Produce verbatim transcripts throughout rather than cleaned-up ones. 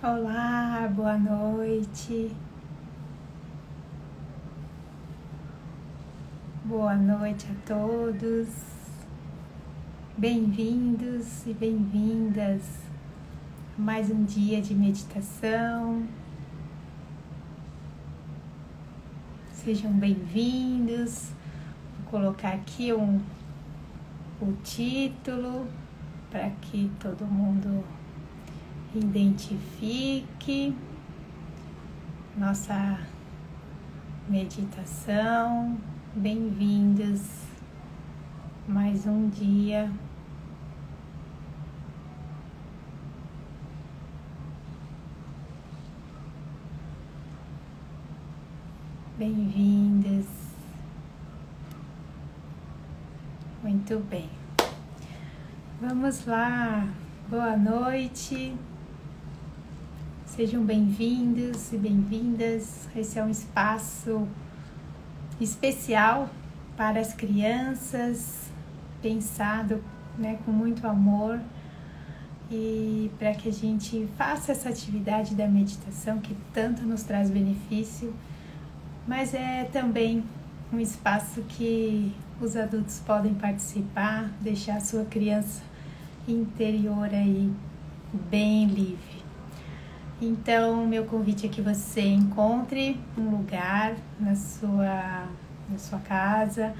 Olá, boa noite. Boa noite a todos. Bem-vindos e bem-vindas a mais um dia de meditação. Sejam bem-vindos. Vou colocar aqui um, um título para que todo mundo identifique nossa meditação. Bem-vindos mais um dia. Bem-vindas. Muito bem. Vamos lá. Boa noite. Sejam bem-vindos e bem-vindas. Esse é um espaço especial para as crianças, pensado, né, com muito amor, e para que a gente faça essa atividade da meditação que tanto nos traz benefício, mas é também um espaço que os adultos podem participar, deixar a sua criança interior aí bem livre. Então, meu convite é que você encontre um lugar na sua, na sua casa,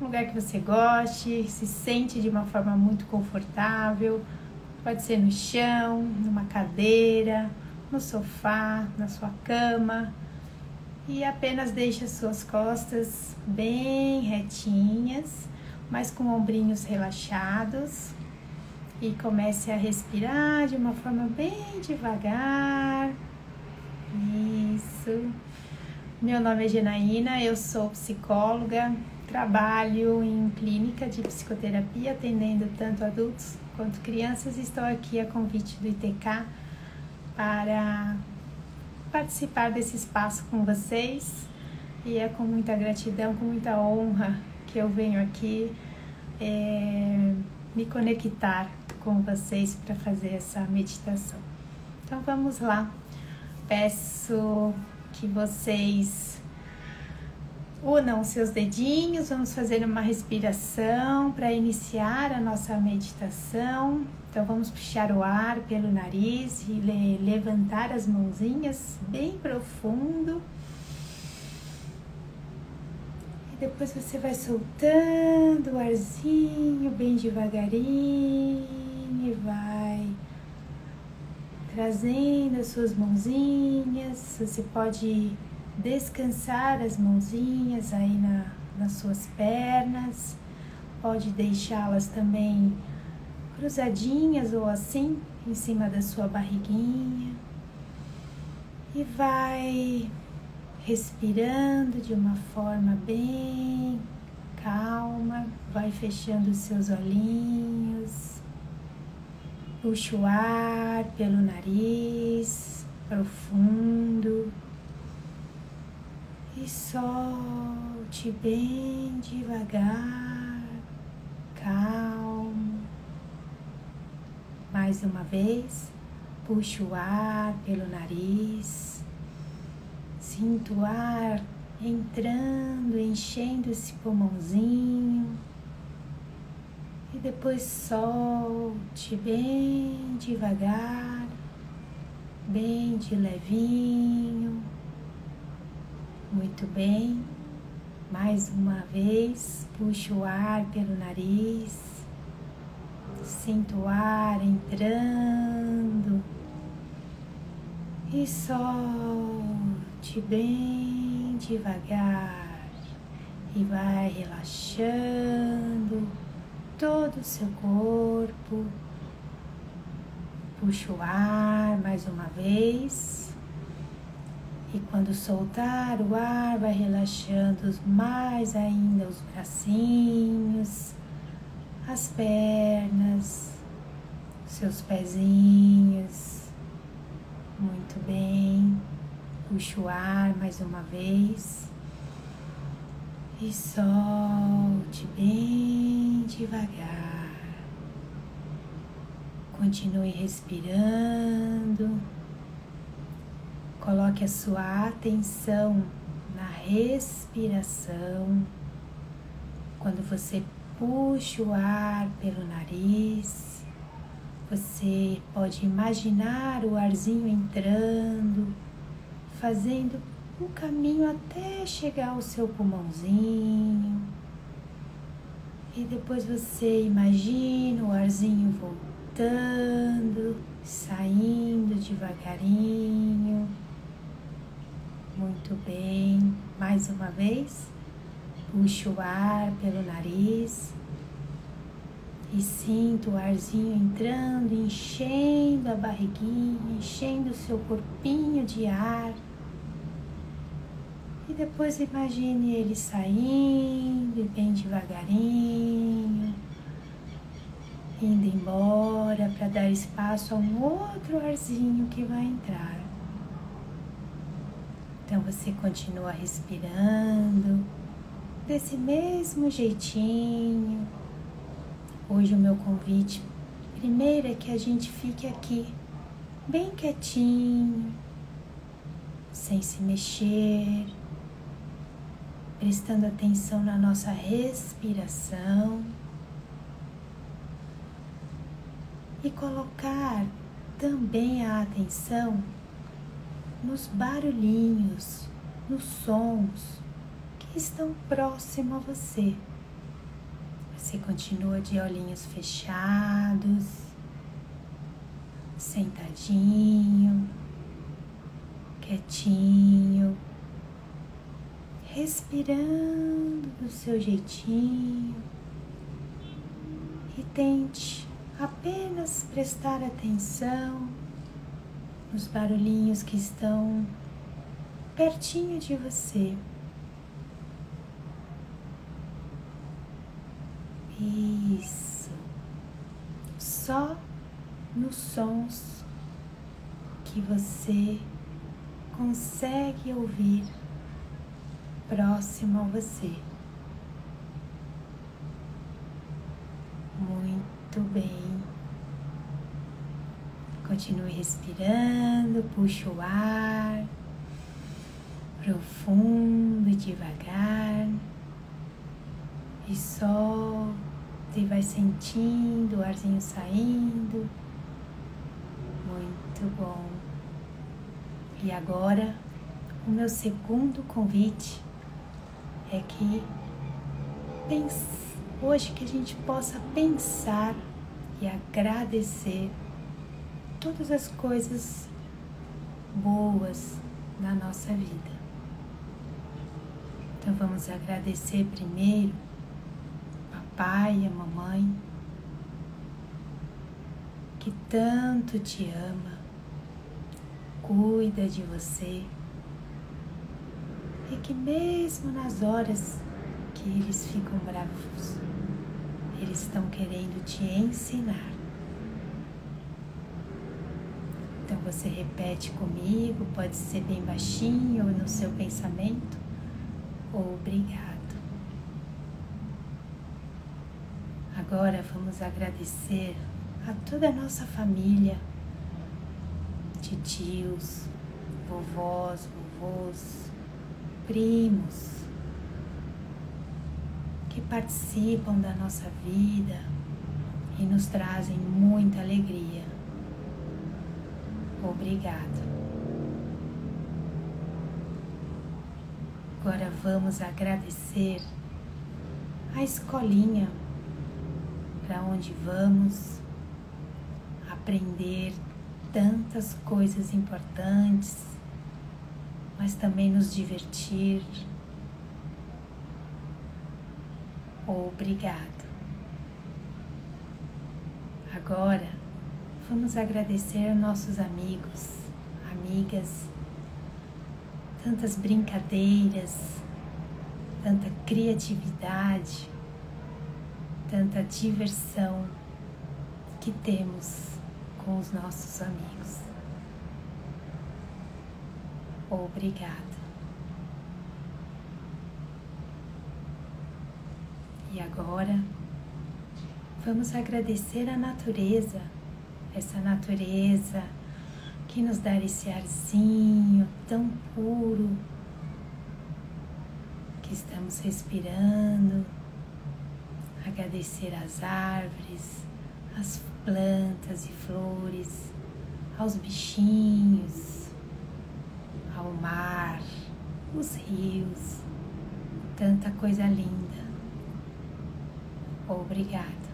um lugar que você goste, se sente de uma forma muito confortável. Pode ser no chão, numa cadeira, no sofá, na sua cama. E apenas deixe as suas costas bem retinhas, mas com ombrinhos relaxados. E comece a respirar de uma forma bem devagar. Isso. Meu nome é Janaína, eu sou psicóloga, trabalho em clínica de psicoterapia, atendendo tanto adultos quanto crianças. Estou aqui a convite do I T K para participar desse espaço com vocês. E é com muita gratidão, com muita honra que eu venho aqui é, me conectar com vocês para fazer essa meditação. Então vamos lá. Peço que vocês unam seus dedinhos, vamos fazer uma respiração para iniciar a nossa meditação. Então vamos puxar o ar pelo nariz e levantar as mãozinhas bem profundo. Depois você vai soltando o arzinho bem devagarinho e vai trazendo as suas mãozinhas. Você pode descansar as mãozinhas aí na, nas suas pernas, pode deixá-las também cruzadinhas ou assim em cima da sua barriguinha e vai respirando de uma forma bem calma, vai fechando os seus olhinhos, puxa o ar pelo nariz, profundo, e solte bem devagar, calmo. Mais uma vez, puxa o ar pelo nariz. Sinta o ar entrando, enchendo esse pulmãozinho. E depois solte bem devagar, bem de levinho. Muito bem. Mais uma vez, puxa o ar pelo nariz. Sinta o ar entrando. E solte bem devagar e vai relaxando todo o seu corpo. Puxa o ar mais uma vez e quando soltar o ar vai relaxando mais ainda os bracinhos, as pernas, seus pezinhos. Muito bem. Puxa o ar mais uma vez e solte bem devagar. Continue respirando Coloque a sua atenção na respiração. Quando você puxa o ar pelo nariz, você pode imaginar o arzinho entrando, fazendo um caminho até chegar ao seu pulmãozinho. E depois você imagina o arzinho voltando, saindo devagarinho. Muito bem, mais uma vez, puxa o ar pelo nariz e sinta o arzinho entrando, enchendo a barriguinha, enchendo o seu corpinho de ar. E depois imagine ele saindo bem devagarinho, indo embora para dar espaço a um outro arzinho que vai entrar. Então você continua respirando desse mesmo jeitinho. Hoje o meu convite primeiro é que a gente fique aqui, bem quietinho, sem se mexer, prestando atenção na nossa respiração e colocar também a atenção nos barulhinhos, nos sons que estão próximos a você. Você continua de olhinhos fechados, sentadinho, quietinho, respirando do seu jeitinho e tente apenas prestar atenção nos barulhinhos que estão pertinho de você. Isso, só nos sons que você consegue ouvir próximo a você. Muito bem. Continue respirando, puxa o ar profundo e devagar e solta. E vai sentindo o arzinho saindo. Muito bom. E agora, o meu segundo convite é que pense, hoje que a gente possa pensar e agradecer todas as coisas boas na nossa vida. Então vamos agradecer primeiro Pai e a mamãe que tanto te ama, cuida de você e que mesmo nas horas que eles ficam bravos, eles estão querendo te ensinar. Então você repete comigo, pode ser bem baixinho ou no seu pensamento, obrigado. Agora vamos agradecer a toda a nossa família, titios, vovós, vovôs, primos, que participam da nossa vida e nos trazem muita alegria. Obrigado. Agora vamos agradecer a escolinha, para onde vamos aprender tantas coisas importantes, mas também nos divertir. Obrigado. Agora, vamos agradecer nossos amigos, amigas, tantas brincadeiras, tanta criatividade, tanta diversão que temos com os nossos amigos. Obrigada. E agora, vamos agradecer a natureza, essa natureza que nos dá esse arzinho tão puro que estamos respirando. Agradecer às árvores, às plantas e flores, aos bichinhos, ao mar, os rios, tanta coisa linda. Obrigada.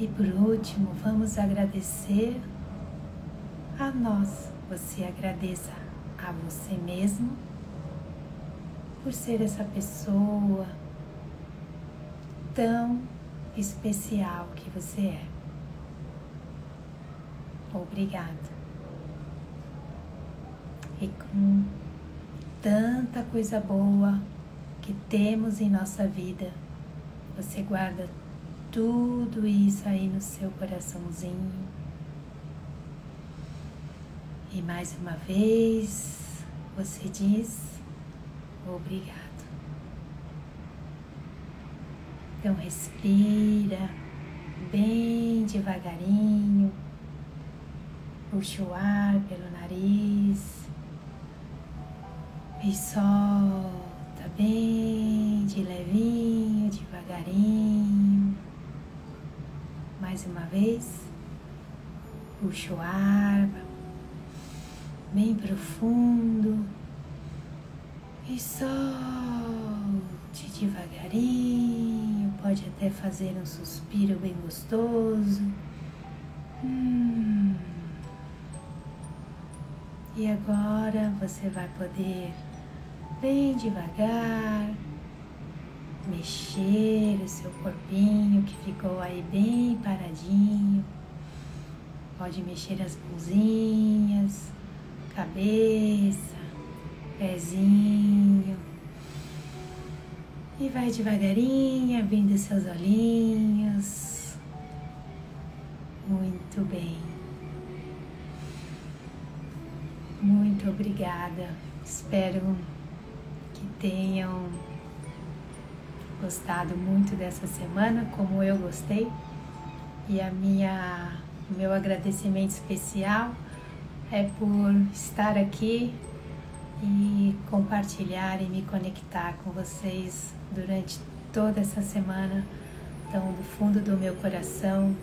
E por último, vamos agradecer a nós. Você agradeça a você mesmo por ser essa pessoa tão especial que você é. Obrigada. E com tanta coisa boa que temos em nossa vida, você guarda tudo isso aí no seu coraçãozinho. E mais uma vez, você diz obrigado. Então respira bem devagarinho, puxa o ar pelo nariz e solta bem de levinho, devagarinho. Mais uma vez, puxa o ar bem profundo e solte devagarinho. Pode até fazer um suspiro bem gostoso. Hum. E agora você vai poder, bem devagar, mexer o seu corpinho que ficou aí bem paradinho. Pode mexer as mãozinhas, cabeça, pezinho. E vai devagarinho abrindo seus olhinhos. Muito bem. Muito obrigada, espero que tenham gostado muito dessa semana, como eu gostei. E a minha, o meu agradecimento especial é por estar aqui e compartilhar e me conectar com vocês durante toda essa semana. Então, do fundo do meu coração,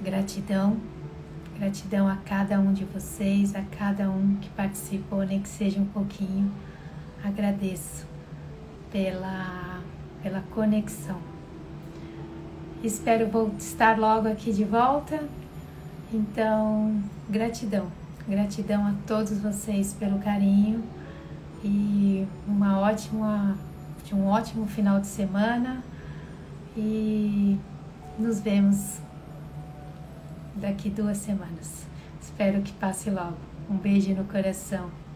gratidão. Gratidão a cada um de vocês, a cada um que participou, nem que seja um pouquinho. Agradeço pela, pela conexão. Espero vou estar logo aqui de volta. Então, gratidão. Gratidão a todos vocês pelo carinho. E uma ótima, de um ótimo final de semana. E nos vemos daqui duas semanas. Espero que passe logo. Um beijo no coração.